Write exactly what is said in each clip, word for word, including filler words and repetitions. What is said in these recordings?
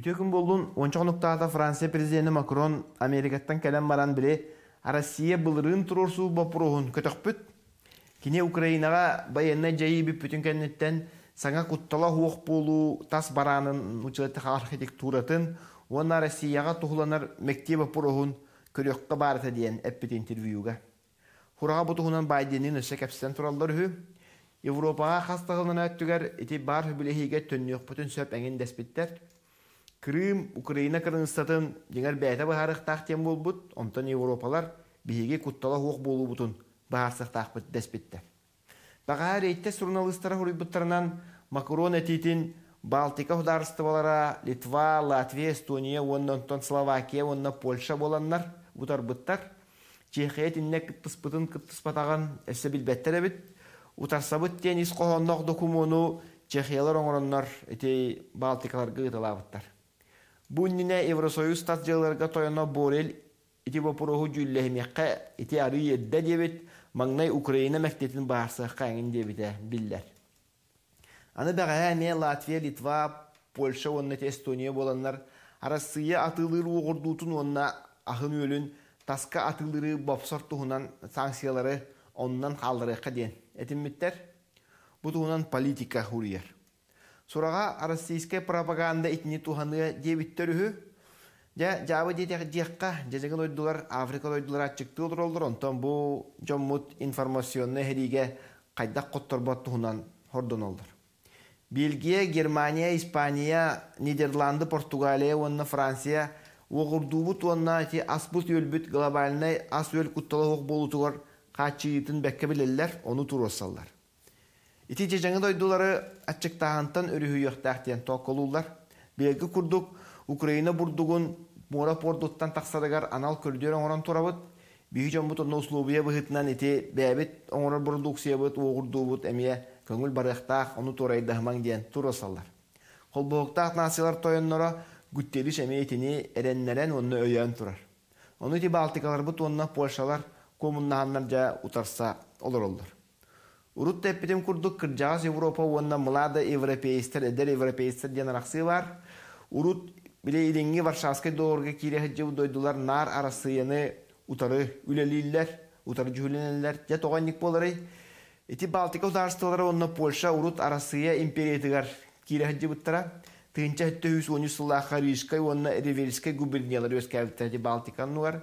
Ütükün bolun on dokuzda Fransa Prezidenti Macron Amerikattan kelen baran bile Arasiye bılırın turursu bapuruhun kötökpüt. Kine Ukraynağa bayanına cayibip bütün kennetten sana kuttala hoğuk bolu tas baranın uçulatı arhitekturatın ona Arasiyağa tohlanar mektep bapuruhun körökta barata diyen eppet interviyuga. Hurağa butuhunan Biden'in ışık hepsiden turalları hü. Evropağa hastağılına öttüger eti bar hübülehiğe tönlüyük bütün söp engin despitler. Kırım, Ukrayna kırınstatın genel beyte baharıq tahtiyem bol bud, ondan Evropalar bihiğe kuttala hoğuk bolu budun baharsıq tahtbıt despitte. Bağa reytte surunalıslara huruybutlarından Macron etitin Baltika hudarıstıvalara Litva, Latviya, Estoniya, ondan Slovakiya, ondan Polşa bolanlar utarbıttar. Çekhiyet inne kıttıspıtın kıttıspatağın efse bilbetter ebit. Utarsabıt diyen iskohonlaq dokumonu Çekhiyalar onuranlar eti Baltikalar gıtalabıttar. Bununla Evrosoyuz tatçılarına toyana Borel eti vapuruhu cüllehmeqe eti arı yedde devit Magnay Ukrayna mektetin bağırsakka engin devide biller. Anı bağa eme Latviya, Litva, Polşa, onunla Estoniya olanlar arasıya atılır uğurdutun onunla ahın ölün taska atılırı bapsar tuhunan sanksiyaları ondan kaldırıqa den etimmitler. Bu tuhunan politika huriyar. Sorağa Arasiyske propaganda itini tuhanı devittörühü. Ya cevabı diyekka, cezegin oydular, Afrika oydular açıktı olur olur. Ondan bu cömmut informasyonu herige kaydak kottorbat tuhunan hordon olur. Belgiya, Germaniya, İspaniya, Niderlandı, Portugaliya, onunla Fransiya, Uğurdubut onunla asbut yölbüt globaline as yöl kuttala hoğuk bolutuğar kaçı yitin bekke bilirler, onu turosallar. İti ceceni doyduları açık dağıntan örühü yöktahtiyen tokulurlar. Belgi kurduk, Ukrayna burduğun mora porduttan taksadagar anal kördüğün oran torabıt. Büyük cömbüt onunla uslubiye bıhıtından iti bebit, oran burduk siyabıt, uğurdubut emiye köngül barıqtaq onu torayı dağman diyen turosallar. Kolboğuktaq nasiyalar toyanlara gütteliş emeğitini erenleren onunla öyen turar. Onu iti Baltikalar bu tonuna Polşalar komunnahanlarca utarsa olur olur. Urut tepetim kurduk kırcağız Avrupa onunla mılada Evropeistler eder Evropeistler diyen araksı var. Urut bile ilingi Varşavskaya doğruğa kire hıcı doydular nar arasıyanı utarı üleliller, utarı cühlenirler ya toğanlık boları. Eti Baltika udarıstıları onunla Polşa urut arasıya imperiyetigar kire hıcı buttara. Tığınca on üç yüz on üç yılı Xarişkay onunla Riverskay guberniyaları özgürlükleri Baltikanın var.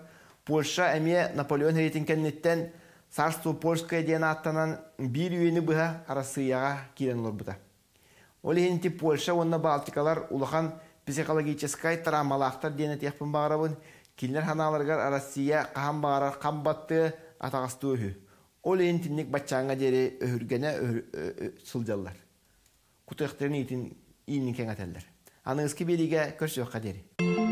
Polşa emiye Napolyon heritinkennetten Sarstvo Polskaya diyen attanan bir üyeni bıha arasıyağa giren olur bıda. Oleyin eti Polşa onunla Baltikalar ulağan psikologiçeskay travmalaqtar diyen eti yapın bağırabın. Kinler hanalargar arasıya kahan bağırar kan battı atağastı öhü. Oleyin tinlik batçağına deri öhürgene sılcallar. Kutu ehterini itin İyinin kengateller. Anınız ki biriyle görüşürüz kaderi.